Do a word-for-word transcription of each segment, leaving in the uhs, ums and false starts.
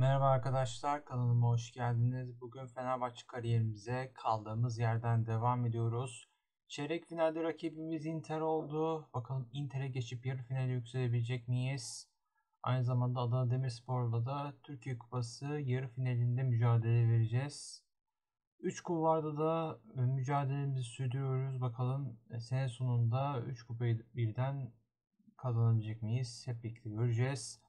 Merhaba arkadaşlar, kanalıma hoş geldiniz. Bugün Fenerbahçe kariyerimize kaldığımız yerden devam ediyoruz. Çeyrek finalde rakibimiz Inter oldu. Bakalım Inter'e geçip yarı finale yükselebilecek miyiz? Aynı zamanda Adana Demirspor'la da Türkiye Kupası yarı finalinde mücadele vereceğiz. üç kulvarda da mücadelemizi sürdürüyoruz. Bakalım sene sonunda üç kupayı birden kazanabilecek miyiz? Hep birlikte göreceğiz.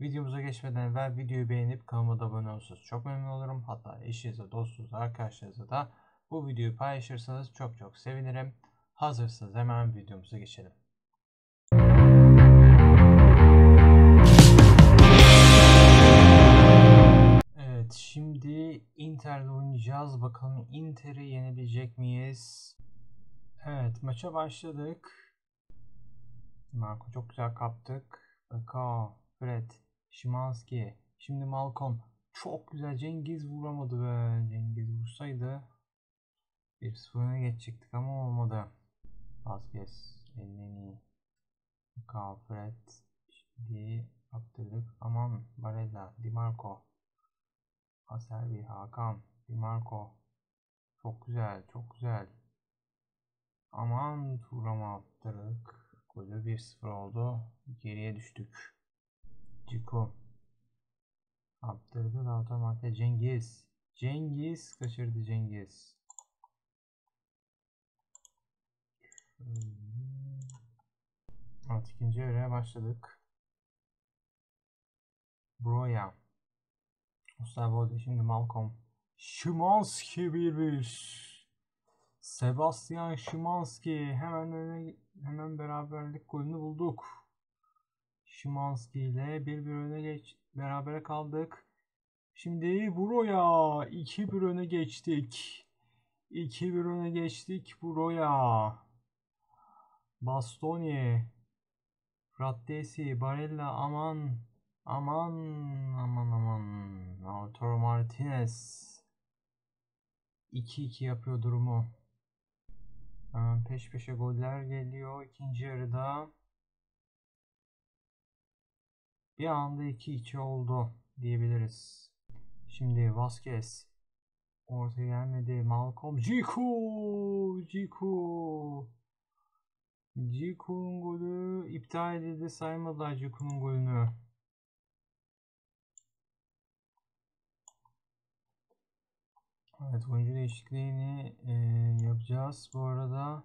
Videomuza geçmeden evvel videoyu beğenip kanalıma da abone olursanız çok memnun olurum. Hatta eşinize, dostunuza, arkadaşlarınıza da bu videoyu paylaşırsanız çok çok sevinirim. Hazırsanız hemen videomuza geçelim. Evet, şimdi Inter'le oynayacağız. Bakalım Inter'i yenebilecek miyiz? Evet, maça başladık. Marco çok güzel kaptık. Bekao, Fred, Szymański, şimdi Malcolm. Çok güzel. Cengiz vuramadı be. Cengiz vursaydı bir sıfıra geçecektik ama olmadı. Vázquez, Elneni, Bekao, Fred. Şimdi kaptırdık. Aman, Barella, Dimarco. Ferdi, Hakan, Dimarco. Çok güzel, çok güzel. Aman, Turam'a attık. Golü bir sıfır oldu. Geriye düştük. Ciko. Attırdı. Lautaro Martinez. Cengiz. Cengiz. Kaçırdı Cengiz. Alt ikinci yarıya başladık. Broja. Mustafa şimdi Malcolm. Szymański bir bir. Sebastian Szymański hemen öne, hemen beraberlik golünü bulduk. Szymański ile bir bir öne geç berabere kaldık. Şimdi Broja iki bir öne geçtik. iki bir öne geçtik Broja. Bastoni, Frattesi, Barella, aman. Aman aman aman. Lautaro Martinez iki iki yapıyor durumu. Hemen peş peşe goller geliyor ikinci yarıda. Bir anda iki iki oldu diyebiliriz. Şimdi Vázquez ortaya gelmedi. Malcolm, Ciku Ciku Ciku'nun golü iptal edildi, saymadılar Ciku'nun golünü. Evet, oyuncu değişikliğini e, yapacağız. Bu arada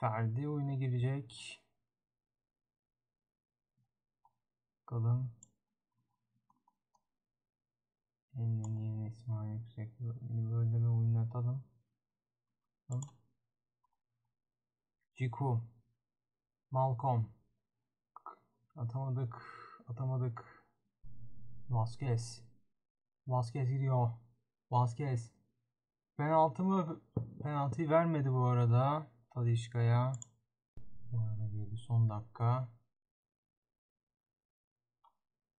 Ferdi oyuna girecek. Bakalım. Yeni yeni İsmail yüksek. Böyle bir oyun atalım. Ciku. Malcolm. Atamadık. Atamadık. Vázquez. Vázquez gidiyor. Vázquez. Penaltı mı? Penaltıyı vermedi bu arada. Tarişka'ya. Bu arada geldi son dakika.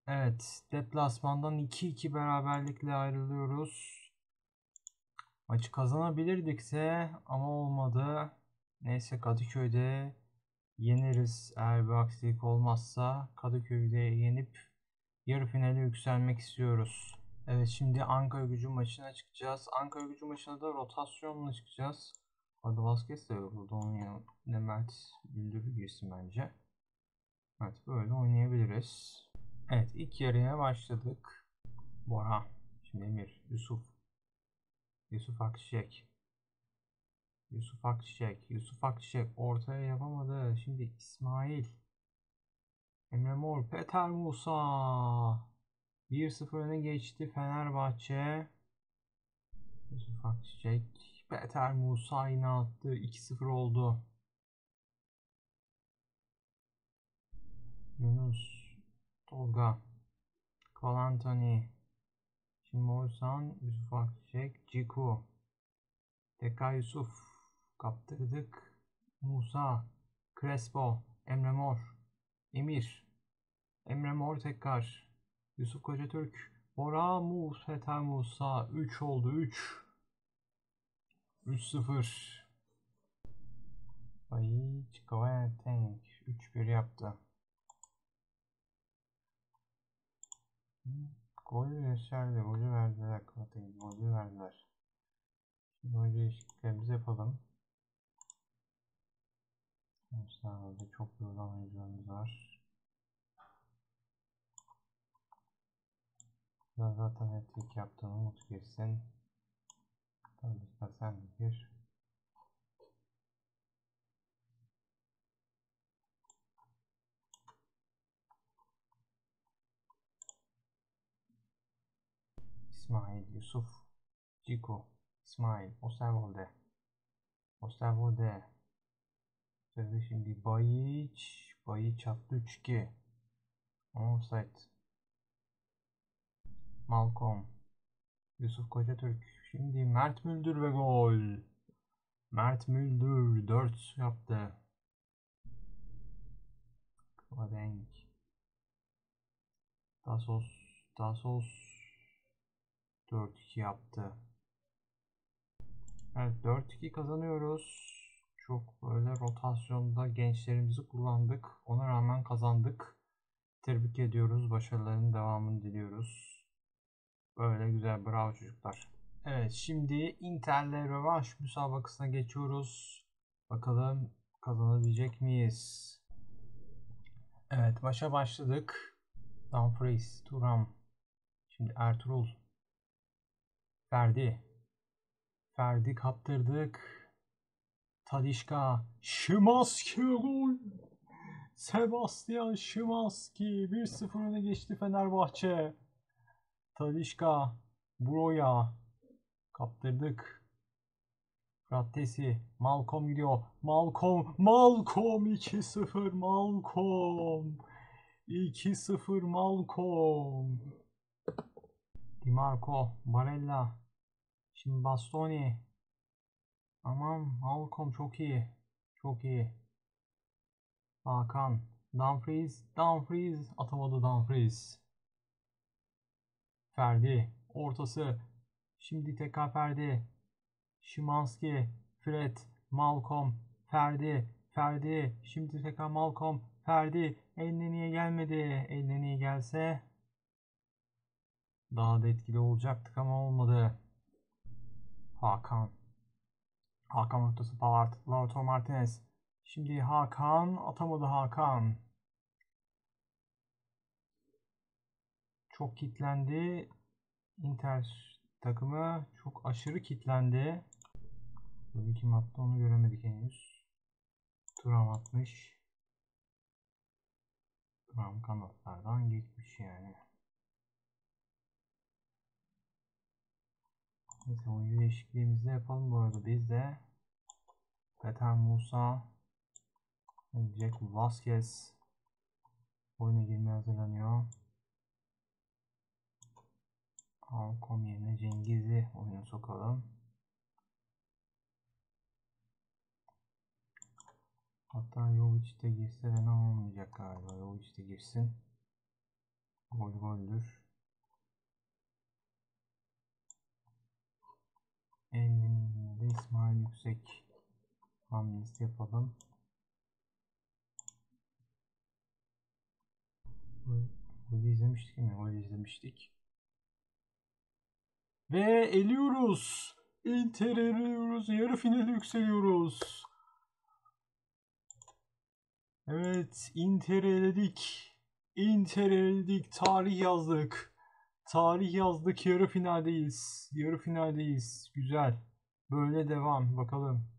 Evet. Deplasmandan iki iki beraberlikle ayrılıyoruz. Maçı kazanabilirdikse ama olmadı. Neyse, Kadıköy'de yeneriz eğer bir aksilik olmazsa. Kadıköy'de yenip yarı finale yükselmek istiyoruz. Evet, şimdi Ankaragücü maçına çıkacağız. Ankaragücü maçına da rotasyonla çıkacağız. Orada Vázquez de yoruldu. Onun yanına Mert Güldür'ü girsin bence. Evet, böyle oynayabiliriz. Evet, ilk yarıya başladık. Bora. Şimdi Emir. Yusuf. Yusuf Akçıçek. Yusuf Akçıçek. Yusuf Akçıçek ortaya yapamadı. Şimdi İsmail. Emre Mor. Peter Musa. bir sıfır öne geçti Fenerbahçe. Yusuf Akçıçek. Peter Musa yine attı. iki sıfır oldu. Yunus. Tolga. Kolantoni. Şimdi Oğuzhan. Yusuf Akçıçek. Ciku. Tekrar Yusuf. Kaptırdık. Musa. Crespo. Emre Mor. Emir. Emre Mor tekrar. Yusuf Kocatürk, Bora, Musa, Peter Musa. Üç oldu. Üç. üç sıfır. Bayiç, Kavayatenk. üç bir yaptı. Golü yaşardı. Golü verdiler. Aklatayım. Golü verdiler. Şimdi önce değişikliklerimizi yapalım. Mesela çok yorulan oyuncularımız var. Ben zaten etlik yaptığını umut girsin. Tarişka sen de gir. İsmail, Yusuf, Ciko, İsmail, Osterwolde, Osterwolde. Sözde şimdi Bayiç, Bayiç attı üç iki. Offside. Malcolm, Yusuf Kocatürk. Şimdi Mert Müldür ve gol. Mert Müldür dört yaptı. Kvadenk. Tasos, Tasos. dört iki yaptı. Evet, dört iki kazanıyoruz. Çok böyle rotasyonda gençlerimizi kullandık. Ona rağmen kazandık. Tebrik ediyoruz. Başarılarının devamını diliyoruz. Böyle güzel. Bravo çocuklar. Evet, şimdi Inter'le rövanş müsabakasına geçiyoruz. Bakalım kazanabilecek miyiz? Evet, maça başladık. Dumfries, Turam. Şimdi Ertuğrul. Ferdi. Ferdi kaptırdık. Tarişka. Szymański gol. Sebastian Szymański. bir sıfır öne geçti Fenerbahçe. Tarişka. Broja. Kaptırdık. Frattesi. Malcolm gidiyor. Malcolm. Malcolm iki sıfır. Malcolm. iki sıfır Malcolm. Dimarco. Barella. Şimdi Bastoni. Aman Malcolm çok iyi. Çok iyi. Hakan. Dumfries. Dumfries. Atamadı Dumfries. Ferdi. Ortası. Şimdi tekrar Ferdi. Szymański. Fred. Malcolm. Ferdi. Ferdi. Şimdi tekrar Malcolm. Ferdi. Eline niye gelmedi? Eline niye gelse daha da etkili olacaktık ama olmadı. Hakan. Hakan ortası Pavard. Lautaro Martinez. Şimdi Hakan. Atamadı Hakan. Çok kilitlendi. Inter takımı çok aşırı kilitlendi. Böyle kim attı onu göremedik henüz. Turam atmış. Turam kanatlardan geçmiş yani. Neyse, oyuncu değişikliğimizi yapalım bu arada biz de. Peter Musa. Vázquez. Oyuna girmeye hazırlanıyor. Malcolm yerine Cengiz'i oyuna sokalım. Hatta Jovic de girse de ne olmayacak galiba. Jovic de girsin. Gol goldür. elli İsmail yüksek hamlesi yapalım. Golü izlemiştik mi? Golü izlemiştik. Ve eliyoruz. Inter eliyoruz. Yarı finale yükseliyoruz. Evet. Inter eledik. Inter eledik. Tarih yazdık. Tarih yazdık. Yarı finaldeyiz. Yarı finaldeyiz. Güzel. Böyle devam. Bakalım.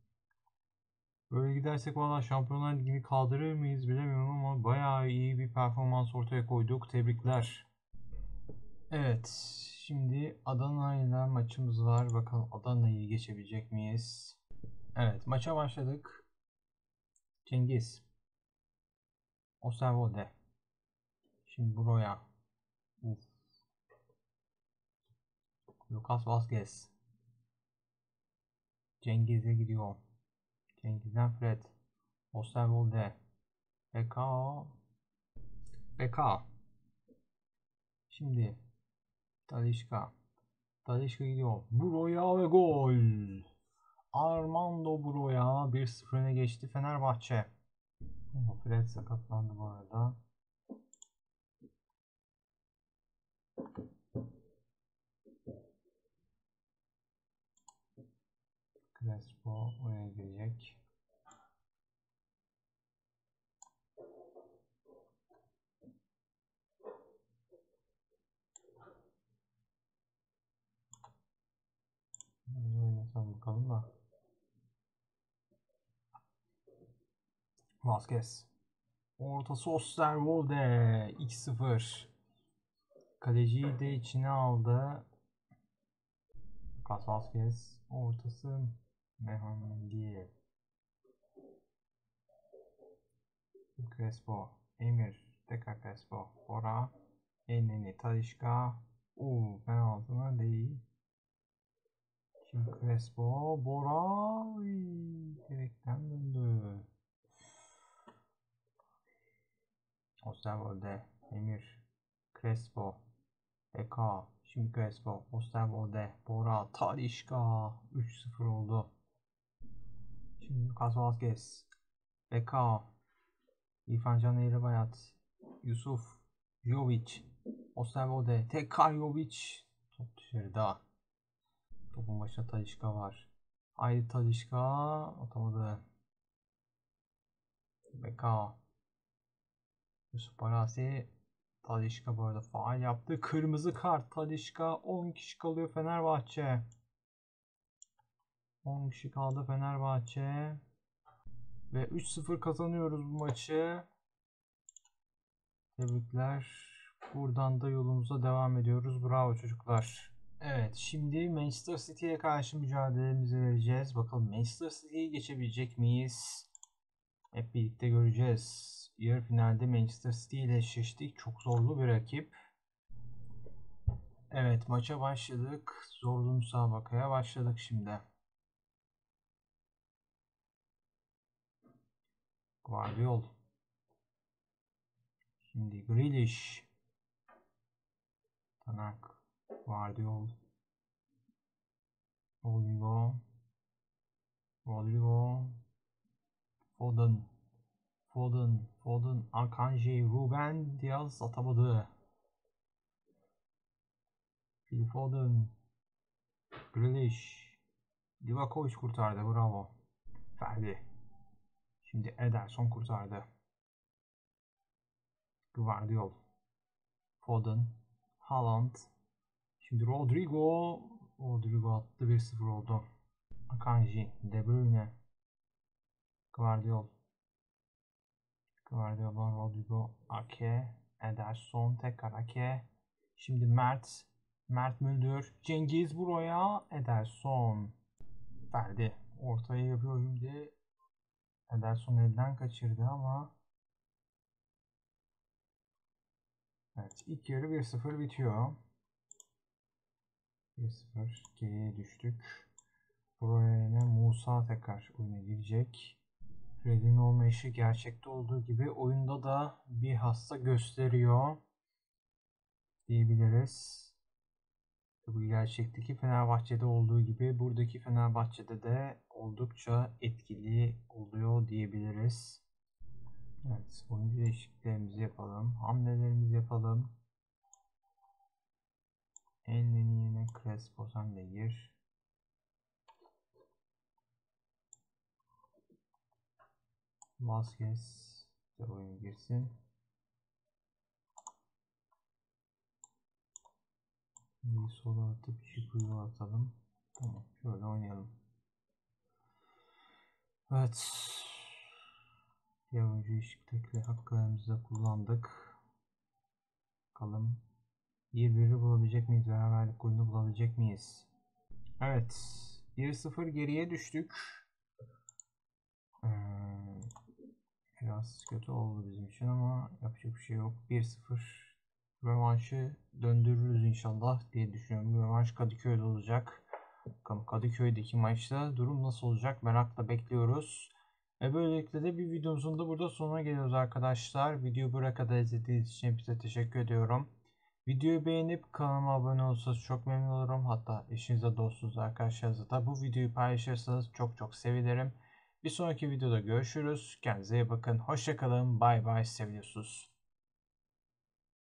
Böyle gidersek valla Şampiyonlar Ligi'ni kaldırır mıyız bilemiyorum ama bayağı iyi bir performans ortaya koyduk. Tebrikler. Evet. Şimdi Adana ile maçımız var. Bakalım Adana'yı geçebilecek miyiz? Evet. Maça başladık. Cengiz. Osterwolde. Şimdi Broja. Uf. Lucas Vázquez. Cengiz'e gidiyor. Cengiz'den Fred. Osterwolde. Bekao. Bekao. Şimdi Tarişka. Tarişka gidiyor. Broja ve gol. Armando Broja bir sıfır öne geçti Fenerbahçe. Fred sakatlandı bu arada. Crespo oraya gelecek. Bunu oynatalım bakalım da. Vázquez. Ortası Osterwolde. iki sıfır. Kaleciyi de içine aldı. Lucas Vázquez. Ortası Mehandiye. Crespo. Emir. Tekrar Crespo. Bora. Elneni. Tarişka. Uuu. Ben altına değil. Şimdi Crespo. Bora. Direkten döndü. Osterwolde, Emir, Crespo, Bekao, şimdi Crespo, Osterwolde, Bora, Tarişka, üç sıfır oldu. Şimdi Lucas Vázquez, Bekao, İrfan Can Eğribayat, Yusuf, Jovic, Osterwolde, tekrar Jovic, top dışarıda. Topun başında Tarişka var. Haydi Tarişka, atamadı. Bekao. Yusuf Parasi, Tadić'ka bu arada faal yaptı. Kırmızı kart Tadić'ka. on kişi kalıyor Fenerbahçe. on kişi kaldı Fenerbahçe. Ve üç sıfır kazanıyoruz bu maçı. Tebrikler. Buradan da yolumuza devam ediyoruz. Bravo çocuklar. Evet, şimdi Manchester City'ye karşı mücadelemizi vereceğiz. Bakalım Manchester City'yi geçebilecek miyiz? Hep birlikte göreceğiz. Yarı finalde Manchester City ile eşleştik. Çok zorlu bir rakip. Evet, maça başladık. Zorlu müsabakaya başladık şimdi. Guardiola. Şimdi Grealish. Tanak. Guardiola. Rodrigo. Rodrigo. Foden. Foden, Foden, Akanji, Ruben Diaz atamadı. Phil Foden, Grealish, Divakovic kurtardı, bravo. Ferdi. Şimdi Ederson kurtardı. Guardiola, Foden, Haaland. Şimdi Rodrigo, Rodrigo attı, bir sıfır oldu. Akanji, De Bruyne, Guardiola. Guardiola, Rodrigo, Ake, Ederson, tekrar Ake. Şimdi Mert, Mert Müldür, Cengiz buraya, Ederson. Ferdi ortaya yapıyor şimdi. Ederson elden kaçırdı ama. Evet, ilk yarı bir sıfır bitiyor. bir sıfır geriye düştük. Buraya yine Musa tekrar oyuna girecek. Fred'in olmayışı gerçekte olduğu gibi oyunda da bir hasta gösteriyor diyebiliriz. Bu gerçekteki Fenerbahçe'de olduğu gibi buradaki Fenerbahçe'de de oldukça etkili oluyor diyebiliriz. Evet, oyuncu değişikliklerimizi yapalım, hamlelerimizi yapalım. Elneni yine Crespo sen de gir. Vázquez de oyuna girsin. Bir sola atıp şu kuyruğu atalım. Tamam, şöyle oynayalım. Evet. Yavrucu eşiklikle haklarımızı da kullandık. Bakalım bir biri bulabilecek miyiz? Beraberlik golünü bulabilecek miyiz? Evet. bir sıfır geriye düştük. Ee, Biraz kötü oldu bizim için ama yapacak bir şey yok. bir sıfır rövanşı döndürürüz inşallah diye düşünüyorum. Bu rövanş Kadıköy'de olacak. Bakalım Kadıköy'deki maçta durum nasıl olacak merakla bekliyoruz. Ve böylelikle de bir videomuzun da burada sonuna geliyoruz arkadaşlar. Videoyu buraya kadar izlediğiniz için hepinize teşekkür ediyorum. Videoyu beğenip kanalıma abone olursanız çok memnun olurum. Hatta eşinize, dostunuza, arkadaşlarınıza da bu videoyu paylaşırsanız çok çok sevinirim. Bir sonraki videoda görüşürüz. Kendinize iyi bakın. Hoşça kalın. Bay bay. Seviyorsunuz.